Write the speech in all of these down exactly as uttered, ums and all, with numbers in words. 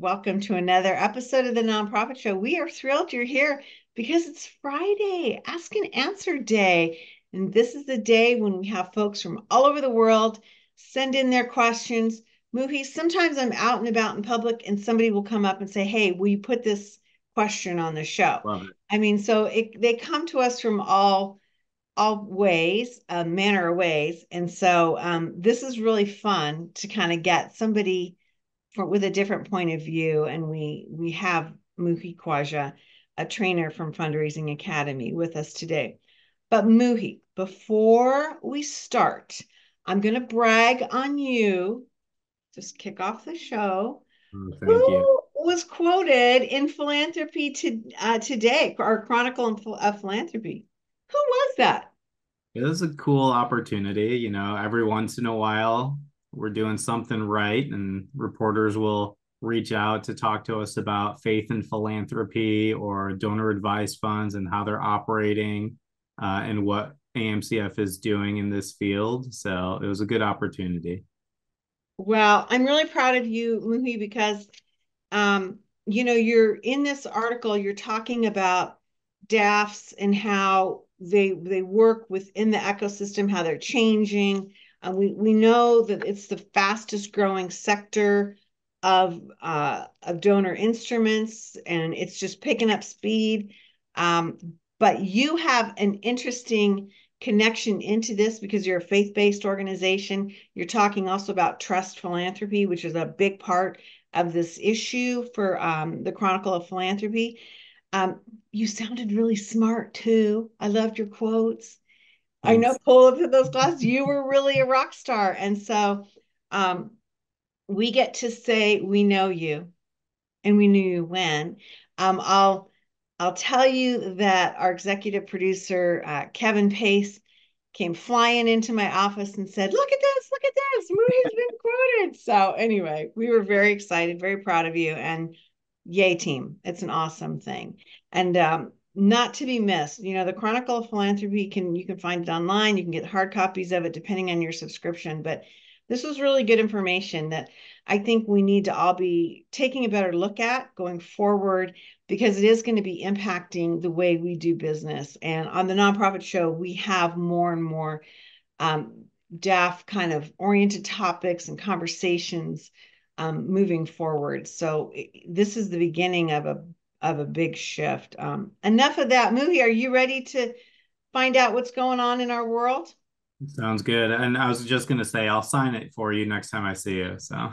Welcome to another episode of The Nonprofit Show. We are thrilled you're here because it's Friday, Ask and Answer Day. And this is the day when we have folks from all over the world send in their questions. Muhi, sometimes I'm out and about in public and somebody will come up and say, hey, will you put this question on the show? Love it. I mean, so it, they come to us from all all ways, uh, manner of ways. And so um, this is really fun to kind of get somebody for, with a different point of view. And we we have Muhi Khwaja, a trainer from Fundraising Academy, with us today. But Muhi, before we start, I'm going to brag on you. Just kick off the show. Oh, thank Who you. Was quoted in Philanthropy to, uh, Today, our Chronicle of Philanthropy? Who was that? It was a cool opportunity. You know, every once in a while, we're doing something right, and reporters will reach out to talk to us about faith and philanthropy or donor advised funds and how they're operating. Uh, and what A M C F is doing in this field. So it was a good opportunity. Well, I'm really proud of you, Muhi, because, um, you know, you're in this article, you're talking about D A Fs and how they they work within the ecosystem, how they're changing. And we, we know that it's the fastest growing sector of, uh, of donor instruments, and it's just picking up speed. Um, But you have an interesting connection into this because you're a faith-based organization. You're talking also about trust philanthropy, which is a big part of this issue for um, the Chronicle of Philanthropy. Um, you sounded really smart, too. I loved your quotes. Thanks. I know, pull up to those glasses. You were really a rock star. And so um, we get to say we know you and we knew you when. Um, I'll... I'll tell you that our executive producer, uh, Kevin Pace, came flying into my office and said, look at this, look at this, Muhi's been quoted. So anyway, we were very excited, very proud of you, and yay team. It's an awesome thing. And um, not to be missed, you know, the Chronicle of Philanthropy, can you can find it online, you can get hard copies of it depending on your subscription, but this was really good information that I think we need to all be taking a better look at going forward, because it is going to be impacting the way we do business. And on the Nonprofit Show, we have more and more um, D A F kind of oriented topics and conversations um, moving forward. So it, this is the beginning of a of a big shift. Um, enough of that. Muhi, are you ready to find out what's going on in our world? Sounds good. And I was just going to say, I'll sign it for you next time I see you. So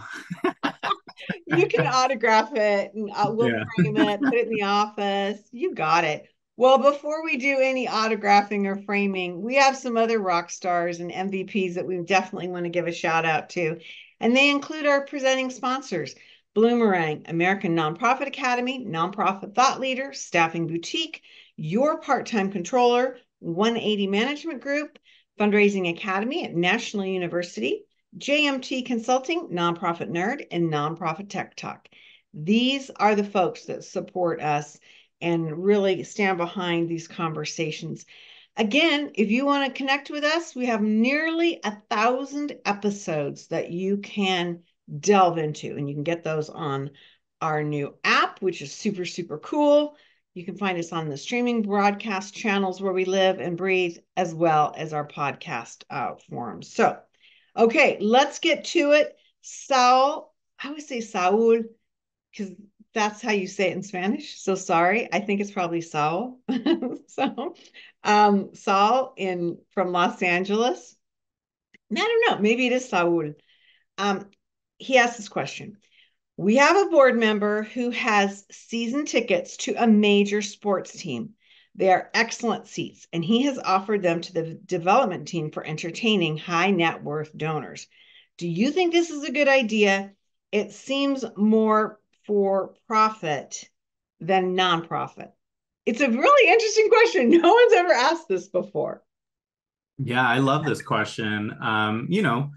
you can autograph it and we'll yeah. frame it, put it in the office. You got it. Well, before we do any autographing or framing, we have some other rock stars and M V Ps that we definitely want to give a shout out to. And they include our presenting sponsors, Bloomerang, American Nonprofit Academy, Nonprofit Thought Leader, Staffing Boutique, Your Part-Time Controller, one eighty Management Group, Fundraising Academy at National University, J M T Consulting, Nonprofit Nerd, and Nonprofit Tech Talk. These are the folks that support us and really stand behind these conversations. Again, if you want to connect with us, we have nearly a thousand episodes that you can delve into, and you can get those on our new app, which is super, super cool. You can find us on the streaming broadcast channels where we live and breathe, as well as our podcast uh, forums. So, okay, let's get to it. Saul, I always say Saul because that's how you say it in Spanish. So sorry, I think it's probably Saul. so, um, Saul in from Los Angeles. I don't know, maybe it is Saul. Um, he asked this question. We have a board member who has season tickets to a major sports team. They are excellent seats, and he has offered them to the development team for entertaining high net worth donors. Do you think this is a good idea? It seems more for profit than nonprofit. It's a really interesting question. No one's ever asked this before. Yeah, I love this question. Um, you know,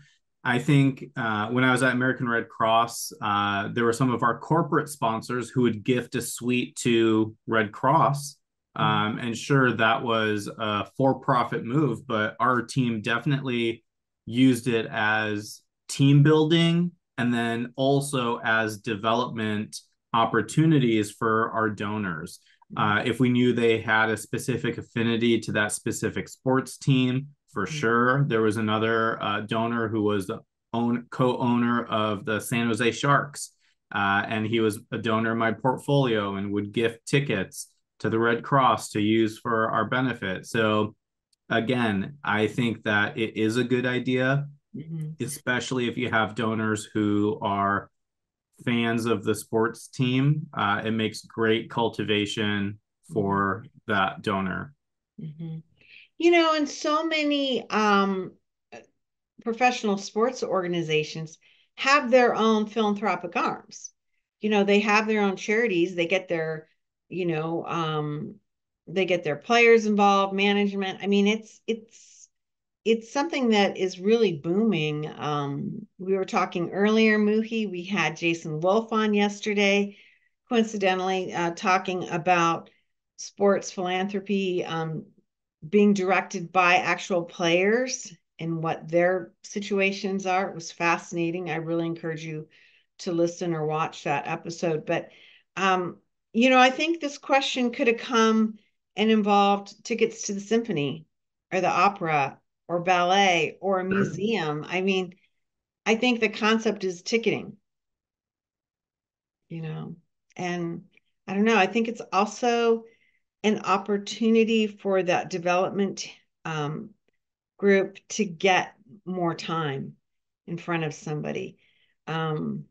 I think uh, when I was at American Red Cross, uh, there were some of our corporate sponsors who would gift a suite to Red Cross. Um, mm-hmm. And sure, that was a for-profit move, but our team definitely used it as team building and then also as development opportunities for our donors. Uh, if we knew they had a specific affinity to that specific sports team, for sure. There was another uh, donor who was the own, co-owner of the San Jose Sharks, uh, and he was a donor in my portfolio and would gift tickets to the Red Cross to use for our benefit. So again, I think that it is a good idea, mm-hmm. especially if you have donors who are fans of the sports team. Uh, it makes great cultivation for that donor. Mm-hmm. You know, and so many um, professional sports organizations have their own philanthropic arms. You know, they have their own charities. They get their, you know, um, they get their players involved, management. I mean, it's, it's, it's something that is really booming. Um, we were talking earlier, Muhi, we had Jason Wolf on yesterday, coincidentally, uh, talking about sports philanthropy, um, being directed by actual players and what their situations are. It was fascinating. I really encourage you to listen or watch that episode. But, um, you know, I think this question could have come and involved tickets to the symphony or the opera or ballet or a museum. I mean, I think the concept is ticketing, you know, and I don't know. I think it's also an opportunity for that development um, group to get more time in front of somebody. Um,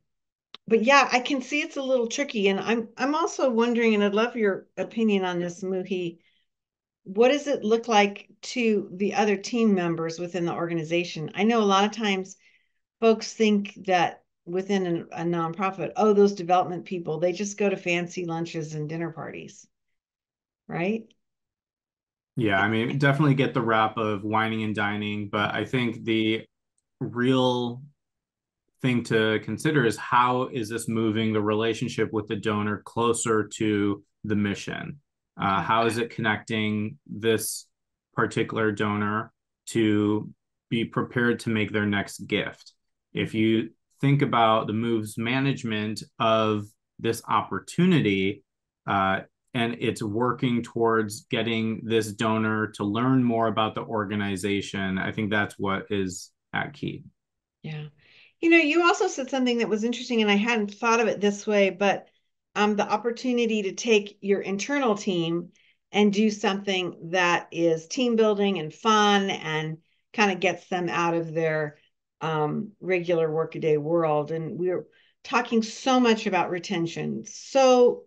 but yeah, I can see it's a little tricky. And I'm I'm also wondering, and I'd love your opinion on this, Muhi, what does it look like to the other team members within the organization? I know a lot of times folks think that within a, a nonprofit, oh, those development people, they just go to fancy lunches and dinner parties. Right? Yeah, I mean, definitely get the rap of whining and dining, but I think the real thing to consider is how is this moving the relationship with the donor closer to the mission? Uh, how is it connecting this particular donor to be prepared to make their next gift? If you think about the move's management of this opportunity, uh, and it's working towards getting this donor to learn more about the organization, I think that's what is at key. Yeah. You know, you also said something that was interesting, and I hadn't thought of it this way, but um, the opportunity to take your internal team and do something that is team building and fun and kind of gets them out of their um, regular workaday world. And we're talking so much about retention, so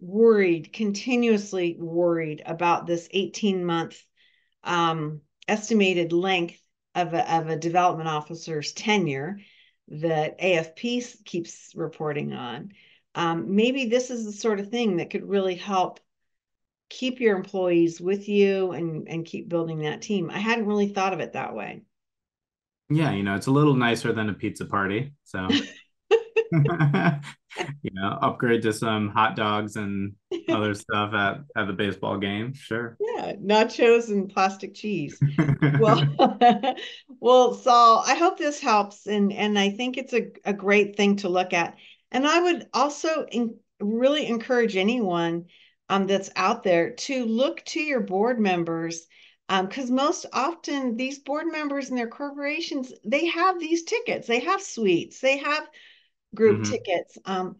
worried, continuously worried about this eighteen month um, estimated length of a, of a development officer's tenure that A F P keeps reporting on. Um, maybe this is the sort of thing that could really help keep your employees with you and, and keep building that team. I hadn't really thought of it that way. Yeah, you know, it's a little nicer than a pizza party, so... You know, upgrade to some hot dogs and other stuff at, at the baseball game. Sure. Yeah. Nachos and plastic cheese. Well, well, Saul, I hope this helps. And, and I think it's a, a great thing to look at. And I would also in, really encourage anyone um, that's out there to look to your board members, because um, most often these board members and their corporations, they have these tickets, they have suites, they have group mm-hmm. tickets. Um,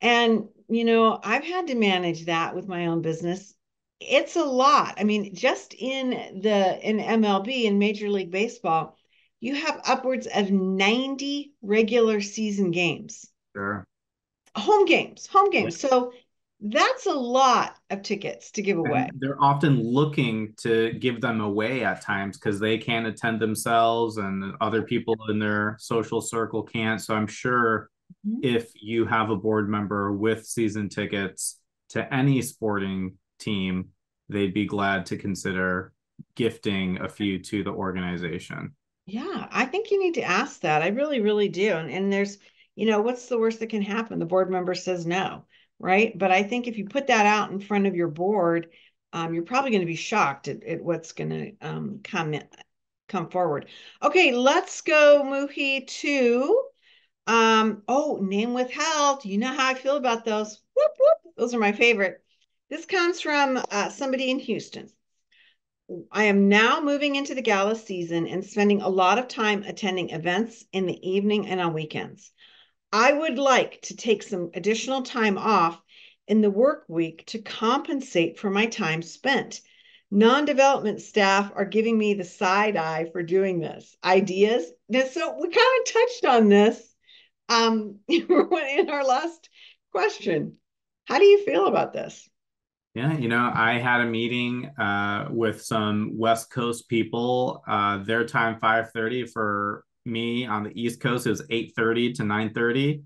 and, you know, I've had to manage that with my own business. It's a lot. I mean, just in the in M L B, in Major League Baseball, you have upwards of ninety regular season games. Sure. Home games, home games. Yeah. So that's a lot of tickets to give away. And they're often looking to give them away at times because they can't attend themselves and other people in their social circle can't. So I'm sure if you have a board member with season tickets to any sporting team, they'd be glad to consider gifting a few to the organization. Yeah, I think you need to ask that. I really, really do. And, and there's, you know, what's the worst that can happen? The board member says no, right? But I think if you put that out in front of your board, um, you're probably going to be shocked at, at what's going to um, come, come forward. Okay, let's go, Muhi, to... Um, oh, name withheld. You know how I feel about those. Whoop, whoop. Those are my favorite. This comes from uh, somebody in Houston. I am now moving into the gala season and spending a lot of time attending events in the evening and on weekends. I would like to take some additional time off in the work week to compensate for my time spent. Non-development staff are giving me the side eye for doing this. Ideas? Now, so we kind of touched on this um, in our last question. How do you feel about this? Yeah, you know, I had a meeting uh, with some West Coast people. Uh, their time five thirty for me on the East Coast is eight thirty to nine thirty.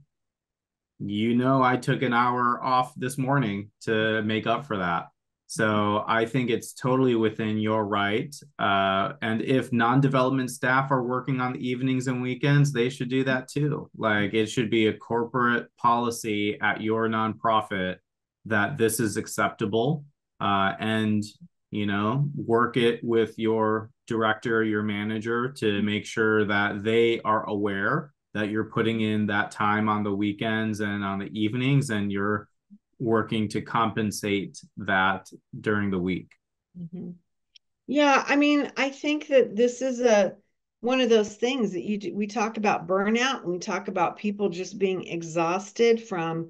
You know, I took an hour off this morning to make up for that. So I think it's totally within your right. Uh, and if non-development staff are working on the evenings and weekends, they should do that too. Like, it should be a corporate policy at your nonprofit that this is acceptable, uh, and, you know, work it with your director, your manager, to make sure that they are aware that you're putting in that time on the weekends and on the evenings, and you're working to compensate that during the week. Mm-hmm. Yeah, I mean, I think that this is a one of those things that you do. We talk about burnout, and we talk about people just being exhausted from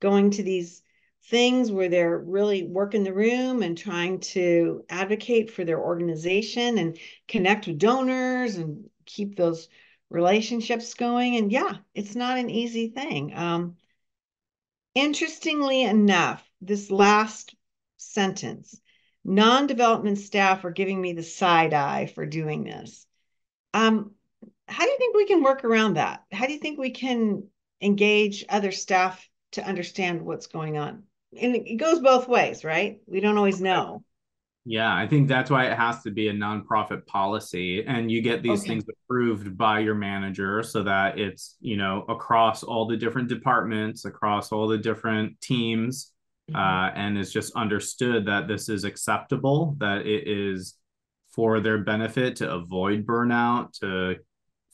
going to these things where they're really working the room and trying to advocate for their organization and connect with donors and keep those relationships going. And yeah, it's not an easy thing. Um, interestingly enough, this last sentence, non-development staff are giving me the side eye for doing this. Um, how do you think we can work around that? How do you think we can engage other staff to understand what's going on? And it goes both ways, right? We don't always know. Yeah, I think that's why it has to be a nonprofit policy, and you get these okay. things approved by your manager so that it's, you know, across all the different departments, across all the different teams, mm-hmm. uh, and it's just understood that this is acceptable, that it is for their benefit to avoid burnout, to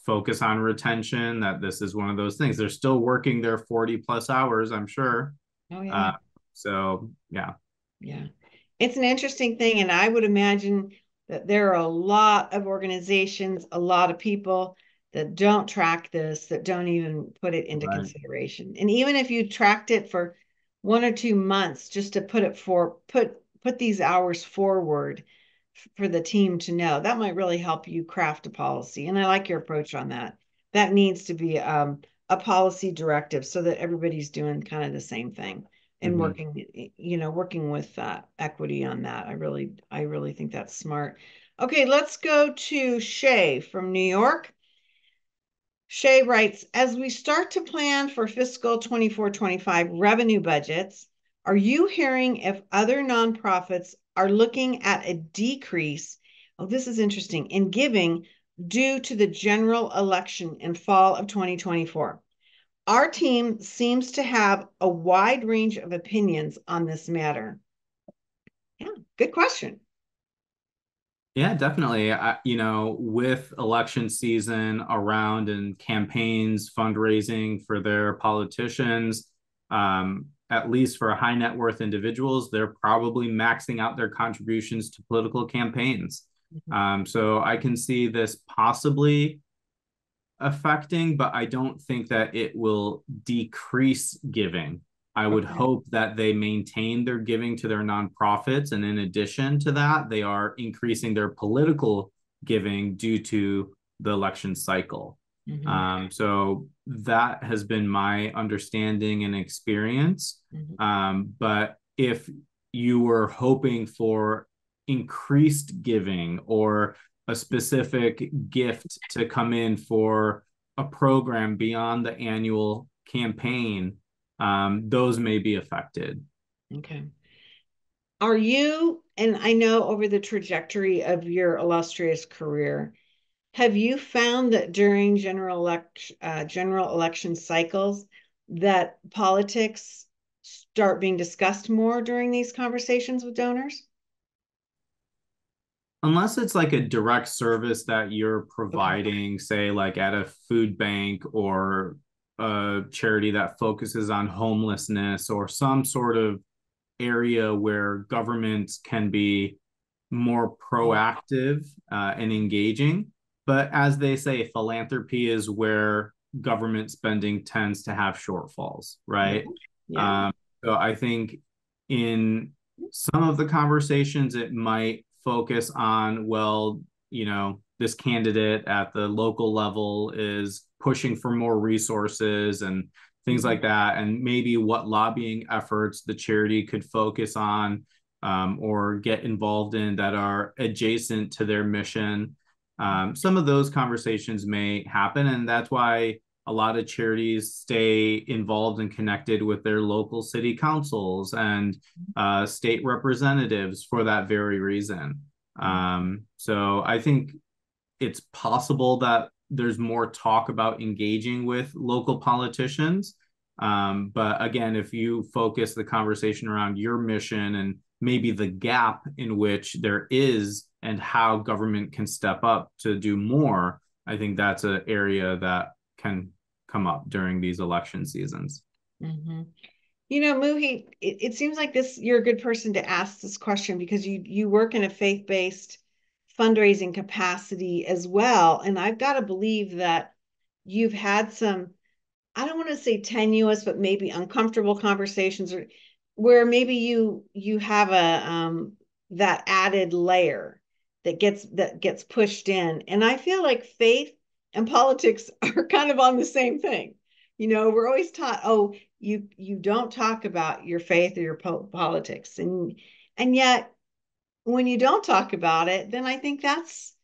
focus on retention, that this is one of those things. They're still working their forty plus hours, I'm sure. Oh, yeah. Uh, so, yeah. Yeah. It's an interesting thing, and I would imagine that there are a lot of organizations, a lot of people that don't track this, that don't even put it into right. consideration. And even if you tracked it for one or two months, just to put it for put put these hours forward for the team to know, that might really help you craft a policy. And I like your approach on that. That needs to be um, a policy directive so that everybody's doing kind of the same thing. And mm-hmm. working, you know, working with uh, equity on that. I really, I really think that's smart. Okay, let's go to Shay from New York. Shay writes, as we start to plan for fiscal twenty-four twenty-five revenue budgets, are you hearing if other nonprofits are looking at a decrease? Oh, this is interesting. In giving due to the general election in fall of twenty twenty-four. Our team seems to have a wide range of opinions on this matter. Yeah, good question. Yeah, definitely. I, you know, with election season around and campaigns, fundraising for their politicians, um, at least for high net worth individuals, they're probably maxing out their contributions to political campaigns. Mm-hmm. Um, so I can see this possibly affecting, but I don't think that it will decrease giving. I would okay. hope that they maintain their giving to their nonprofits. And in addition to that, they are increasing their political giving due to the election cycle. Mm-hmm. Um, so that has been my understanding and experience. Mm-hmm. Um, but if you were hoping for increased giving or a specific gift to come in for a program beyond the annual campaign, um, those may be affected. Okay. Are you, and I know over the trajectory of your illustrious career, have you found that during general, elect, uh, general election cycles that politics start being discussed more during these conversations with donors? Unless it's like a direct service that you're providing, okay. say like at a food bank or a charity that focuses on homelessness or some sort of area where governments can be more proactive uh, and engaging. But as they say, philanthropy is where government spending tends to have shortfalls, right? Yeah. Um, so I think in some of the conversations, it might focus on, well, you know, this candidate at the local level is pushing for more resources and things like that, and maybe what lobbying efforts the charity could focus on um, or get involved in that are adjacent to their mission. Um, some of those conversations may happen, and that's why a lot of charities stay involved and connected with their local city councils and uh, state representatives for that very reason. Um, so I think it's possible that there's more talk about engaging with local politicians. Um, but again, if you focus the conversation around your mission and maybe the gap in which there is and how government can step up to do more, I think that's an area that can come up during these election seasons. Mm-hmm. You know, Muhi, it, it seems like this, you're a good person to ask this question because you, you work in a faith-based fundraising capacity as well. And I've got to believe that you've had some, I don't want to say tenuous, but maybe uncomfortable conversations, or where maybe you you have a um, that added layer that gets that gets pushed in. And I feel like faith and politics are kind of on the same thing. You know, we're always taught, oh, you you don't talk about your faith or your po- politics, and and yet, when you don't talk about it, then I think that's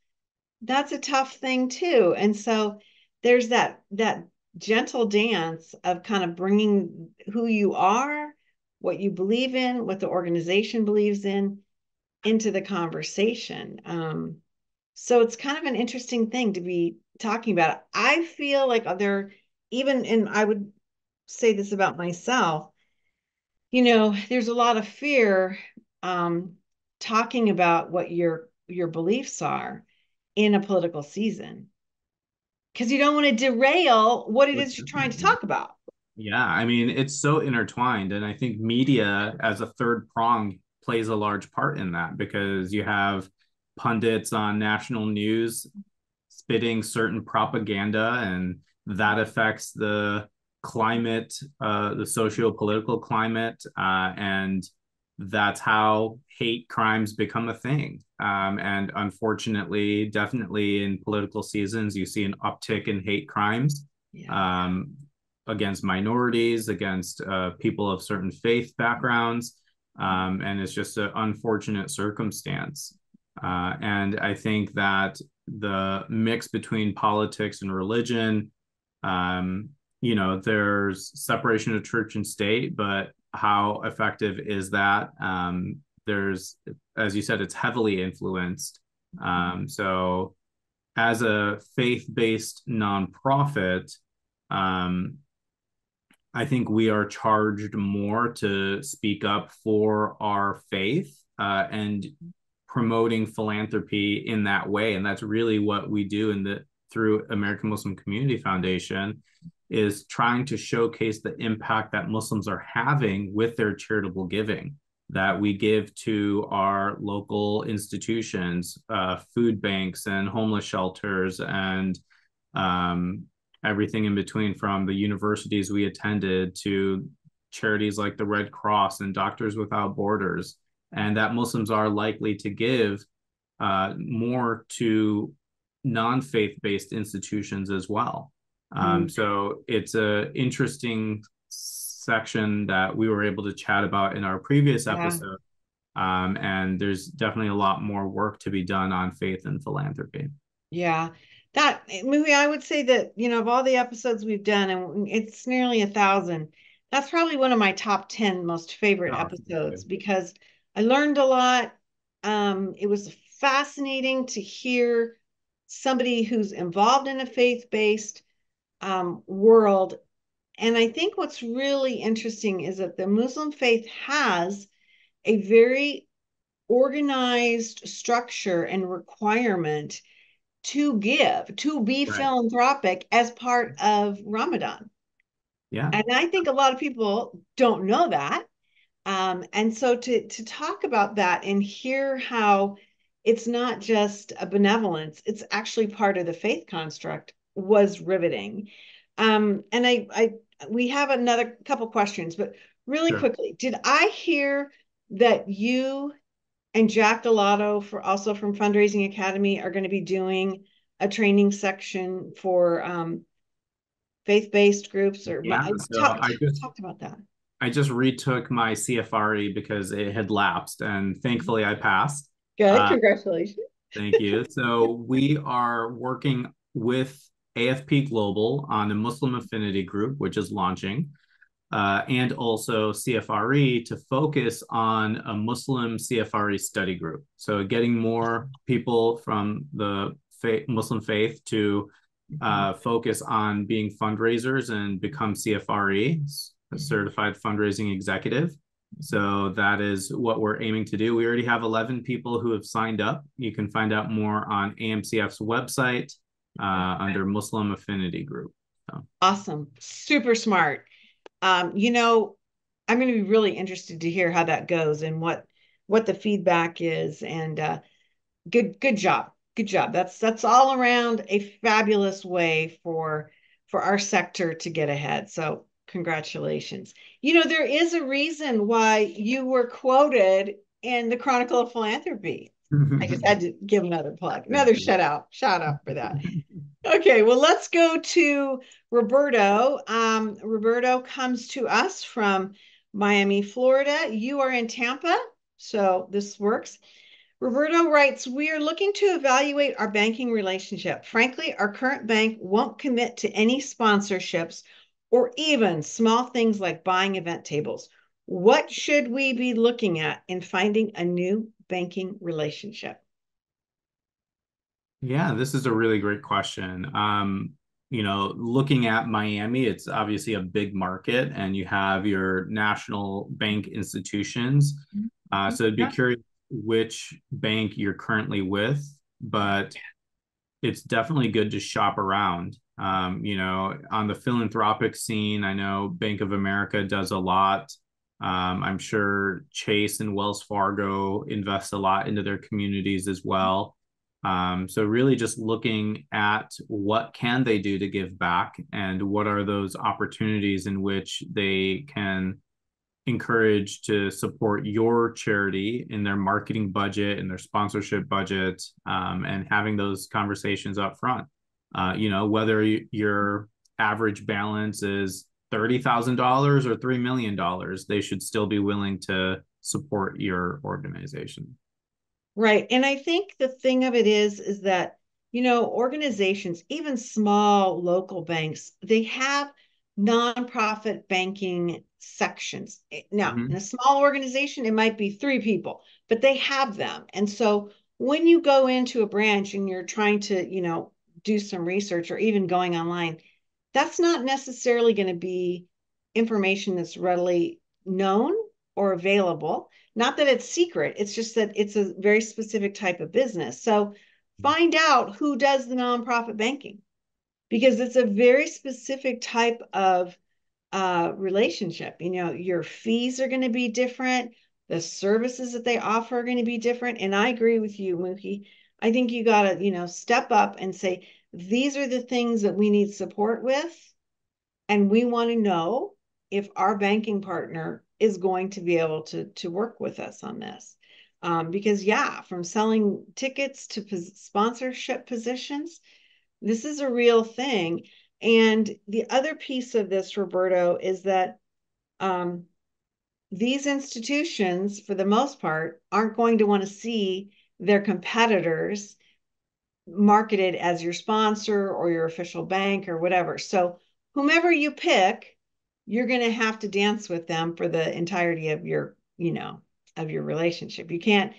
that's a tough thing too. And so there's that that gentle dance of kind of bringing who you are, what you believe in, what the organization believes in, into the conversation. Um, so it's kind of an interesting thing to be talking about. I feel like there, even, and I would say this about myself, you know, there's a lot of fear um, talking about what your your beliefs are in a political season, because you don't want to derail what it is you're trying to talk about. Yeah, I mean, it's so intertwined. And I think media as a third prong plays a large part in that, because you have pundits on national news spitting certain propaganda, and that affects the climate, uh, the socio-political climate, uh, and that's how hate crimes become a thing. Um, and unfortunately, definitely in political seasons, you see an uptick in hate crimes, yeah. um, against minorities, against uh, people of certain faith backgrounds. Um, and it's just an unfortunate circumstance. Uh, and I think that the mix between politics and religion, um, you know, there's separation of church and state, but how effective is that? Um, there's, as you said, it's heavily influenced. Um, so as a faith-based nonprofit, um, I think we are charged more to speak up for our faith uh, and promoting philanthropy in that way. And that's really what we do in the through American Muslim Community Foundation, is trying to showcase the impact that Muslims are having with their charitable giving that we give to our local institutions, uh, food banks and homeless shelters, and um, everything in between, from the universities we attended to charities like the Red Cross and Doctors Without Borders, and that Muslims are likely to give uh, more to non-faith-based institutions as well. Um, so it's a interesting section that we were able to chat about in our previous episode. Yeah. Um, and there's definitely a lot more work to be done on faith and philanthropy. Yeah, that movie, I would say that, you know, of all the episodes we've done, and it's nearly a thousand, that's probably one of my top ten most favorite oh, episodes, because I learned a lot. Um, it was fascinating to hear somebody who's involved in a faith-based Um, world. And I think what's really interesting is that the Muslim faith has a very organized structure and requirement to give, to be right. philanthropic as part of Ramadan. Yeah. And I think a lot of people don't know that. Um, and so to, to talk about that and hear how it's not just a benevolence, it's actually part of the faith construct was riveting. Um, and I, I, we have another couple questions, but really sure. quickly, did I hear that you and Jack Delotto, for also from Fundraising Academy, are going to be doing a training section for um, faith-based groups? Or yeah, so talk, I just talked about that. I just retook my C F R E because it had lapsed, and thankfully I passed. Good, uh, congratulations. Thank you. So we are working with A F P Global on the Muslim Affinity Group, which is launching, uh, and also C F R E to focus on a Muslim C F R E study group. So getting more people from the faith, Muslim faith to uh, focus on being fundraisers and become C F R Es, a certified fundraising executive. So that is what we're aiming to do. We already have eleven people who have signed up. You can find out more on A M C F's website uh, under Muslim Affinity Group. So. Awesome. Super smart. Um, you know, I'm going to be really interested to hear how that goes and what, what the feedback is, and uh, good, good job. Good job. That's, that's all around a fabulous way for, for our sector to get ahead. So congratulations. You know, there is a reason why you were quoted in the Chronicle of Philanthropy. I just had to give another plug, another shout out, shout out for that. Okay, well, let's go to Roberto. Um, Roberto comes to us from Miami, Florida. You are in Tampa, so this works. Roberto writes, we are looking to evaluate our banking relationship. Frankly, our current bank won't commit to any sponsorships or even small things like buying event tables. What should we be looking at in finding a new banking relationship? Yeah, this is a really great question. Um, you know, looking at Miami, it's obviously a big market, and you have your national bank institutions. Uh, so I'd be curious which bank you're currently with, but it's definitely good to shop around. Um, you know, on the philanthropic scene, I know Bank of America does a lot. Um, I'm sure Chase and Wells Fargo invest a lot into their communities as well. Um, so really just looking at what can they do to give back, and what are those opportunities in which they can encourage to support your charity in their marketing budget, in their sponsorship budget, um, and having those conversations up front. Uh, you know, whether you, your average balance is thirty thousand dollars or three million dollars, they should still be willing to support your organization. Right. And I think the thing of it is, is that, you know, organizations, even small local banks, they have nonprofit banking sections. Now, mm-hmm. in a small organization, it might be three people, but they have them. And so when you go into a branch and you're trying to, you know, do some research, or even going online, that's not necessarily going to be information that's readily known or available. Not that it's secret, it's just that it's a very specific type of business. So find out who does the nonprofit banking, because it's a very specific type of uh, relationship. You know, your fees are going to be different. The services that they offer are going to be different. And I agree with you, Muhi. I think you got to, you know, step up and say, these are the things that we need support with. And we want to know if our banking partner is going to be able to, to work with us on this. Um, because, yeah, from selling tickets to pos- sponsorship positions, this is a real thing. And the other piece of this, Roberto, is that um, these institutions, for the most part, aren't going to want to see their competitors marketed as your sponsor or your official bank or whatever. So whomever you pick, you're going to have to dance with them for the entirety of your, you know, of your relationship. You can't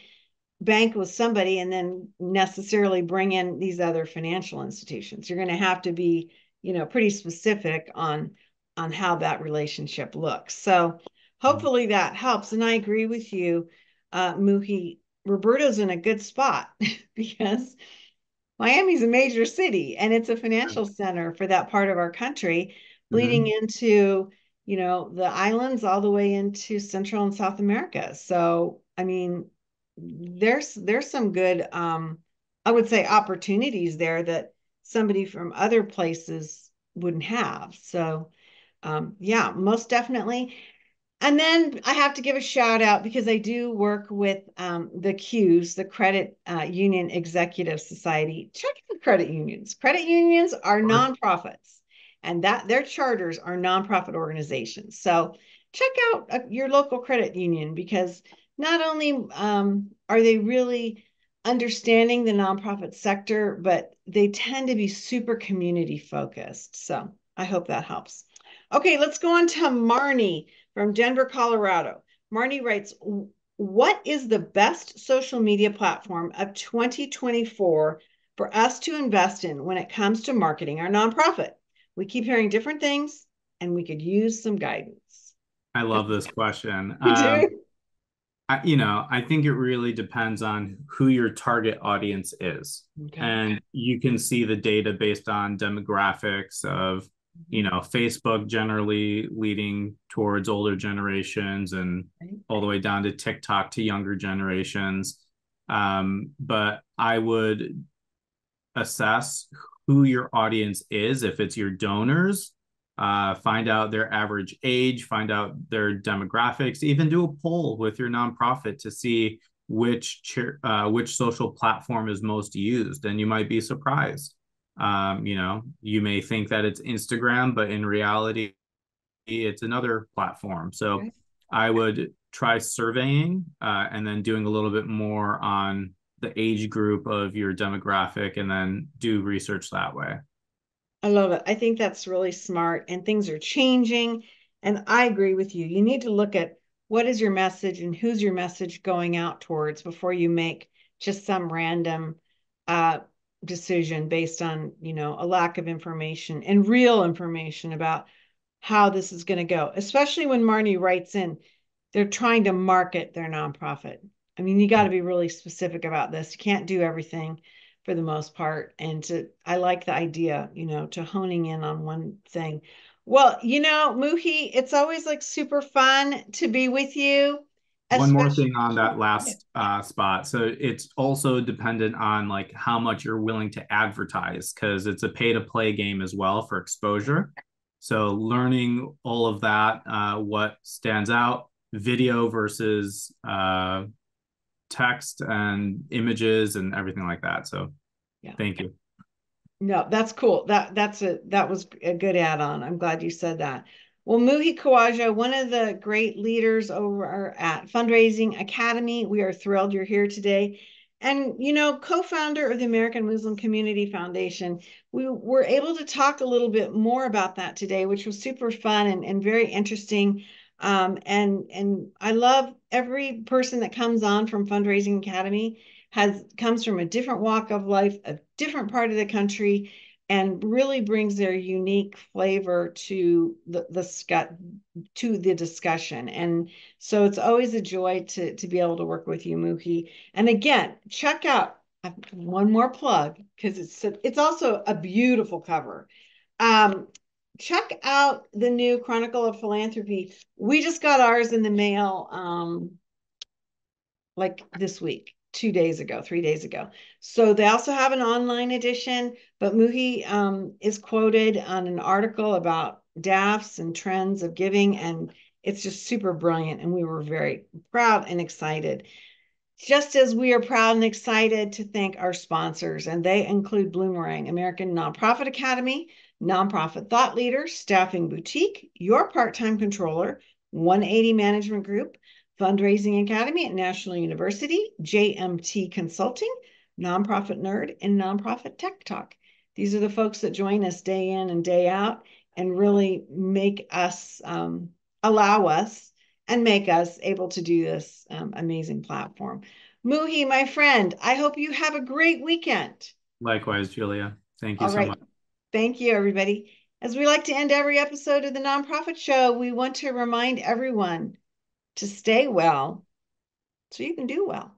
bank with somebody and then necessarily bring in these other financial institutions. You're going to have to be, you know, pretty specific on, on how that relationship looks. So hopefully that helps. And I agree with you, uh, Muhi. Roberto's in a good spot because Miami's a major city and it's a financial center for that part of our country. bleeding mm-hmm. into, you know, the islands all the way into Central and South America. So, I mean, there's, there's some good, um, I would say, opportunities there that somebody from other places wouldn't have. So, um, yeah, most definitely. And then I have to give a shout out, because I do work with um, the C U E S, the Credit uh, Union Executive Society. Check the credit unions. Credit unions are nonprofits, and that their charters are nonprofit organizations. So check out uh, your local credit union, because not only um, are they really understanding the nonprofit sector, but they tend to be super community focused. So I hope that helps. Okay, let's go on to Marnie from Denver, Colorado. Marnie writes, what is the best social media platform of twenty twenty-four for us to invest in when it comes to marketing our nonprofit? We keep hearing different things, and we could use some guidance. I love this question. You um, do? I, you know, I think it really depends on who your target audience is. Okay. And you can see the data based on demographics of, you know, Facebook generally leading towards older generations and all the way down to TikTok to younger generations. Um, but I would assess who your audience is. If it's your donors, uh, find out their average age, find out their demographics, even do a poll with your nonprofit to see which, uh, which social platform is most used. And you might be surprised. Um, you know, you may think that it's Instagram, but in reality, it's another platform. So okay. I would try surveying uh, and then doing a little bit more on the age group of your demographic, and then do research that way. I love it. I think that's really smart, and things are changing. And I agree with you. You need to look at what is your message and who's your message going out towards before you make just some random uh decision based on, you know, a lack of information and real information about how this is going to go, especially when Marnie writes in, they're trying to market their nonprofit. I mean, you got to be really specific about this. You can't do everything for the most part. And to, I like the idea, you know, to honing in on one thing. Well, you know, Muhi, it's always like super fun to be with you. One more thing on that last uh, spot. So it's also dependent on like how much you're willing to advertise, because it's a pay to play game as well for exposure. So learning all of that, uh, what stands out, video versus uh, text and images and everything like that. So yeah. Thank you. No, that's cool. That that's a that was a good add on. I'm glad you said that. Well, Muhi Khwaja, one of the great leaders over at Fundraising Academy, we are thrilled you're here today. And, you know, co-founder of the American Muslim Community Foundation, we were able to talk a little bit more about that today, which was super fun and, and very interesting. Um, and, and I love every person that comes on from Fundraising Academy has comes from a different walk of life, a different part of the country, and really brings their unique flavor to the, the to the discussion. And so it's always a joy to, to be able to work with you, Muhi. And again, check out one more plug, because it's, it's also a beautiful cover. Um, check out the new Chronicle of Philanthropy. We just got ours in the mail um, like this week. two days ago, three days ago. So they also have an online edition, but Muhi um, is quoted on an article about D A Fs and trends of giving, and it's just super brilliant, and we were very proud and excited. Just as we are proud and excited to thank our sponsors, and they include Bloomerang, American Nonprofit Academy, Nonprofit Thought Leader, Staffing Boutique, Your Part-Time Controller, one eighty Management Group, Fundraising Academy at National University, J M T Consulting, Nonprofit Nerd, and Nonprofit Tech Talk. These are the folks that join us day in and day out and really make us, um, allow us and make us able to do this um, amazing platform. Muhi, my friend, I hope you have a great weekend. Likewise, Julia. Thank you All so right. much. Thank you, everybody. As we like to end every episode of The Nonprofit Show, we want to remind everyone to stay well so you can do well.